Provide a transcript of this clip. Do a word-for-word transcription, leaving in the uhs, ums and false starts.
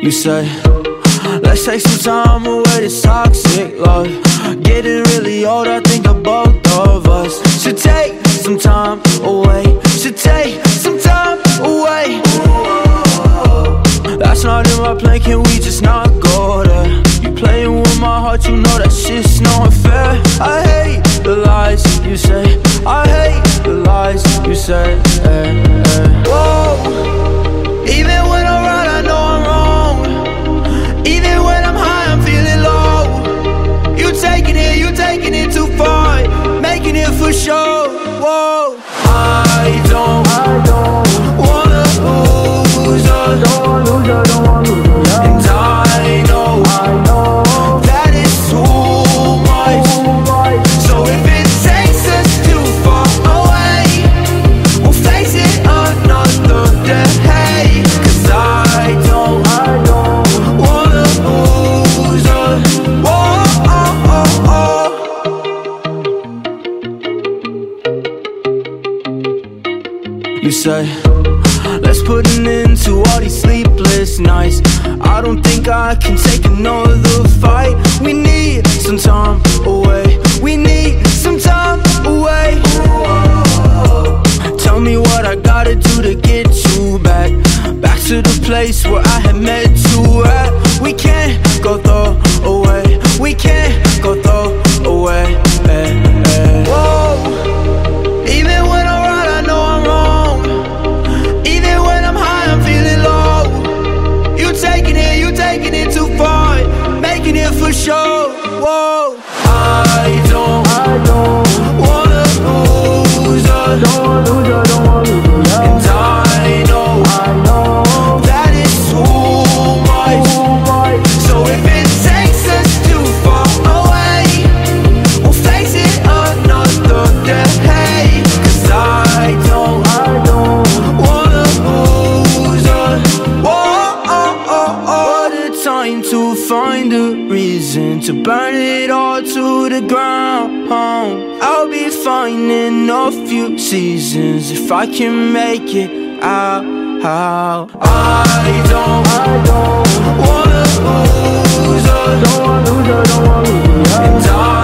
You say, let's take some time away, this toxic love. Getting really old, I think of both of us. Should take some time away, should take some time away. That's not in my plan, can we just not go there? You playing with my heart, you know that shit's not fair. I hate the lies you say, I hate the lies you say. Whoa, even when I'm right, I know I'm wrong. Even when I'm high, I'm feeling low. You taking it, you taking it too far, making it for sure. Whoa, I don't, I don't wanna lose us, don't lose us, don't wanna lose us. And I know, I know that it's too much. So if it takes us too far away, we'll face it another day. Cause I don't, I don't wanna lose us. Whoa, oh, oh, oh. You say, let's put an end to all these sleepless nights. I don't think I can take another fight. We need some time away, we need some time away. Tell me what I gotta do to get you back, back to the place where I had met you at. We can't go throw away, we can't go throw away. eh, eh. Whoa, even when I'm right, I know I'm wrong. Even when I'm high, I'm feeling low. You taking it, you taking it too far, making it for sure. Whoa, I don't, I don't wanna lose us, don't lose us, don't wanna lose us. And I know, I know that it's too much, too much. So if it takes us too far away, we'll face it another day. Cause I don't, I don't wanna lose us. Whoa, oh, oh, oh. What a time to find a reason to burn it all to the ground. I'll be fine in a few seasons if I can make it out. I don't, I don't wanna lose us, don't wanna lose us, don't wanna lose us.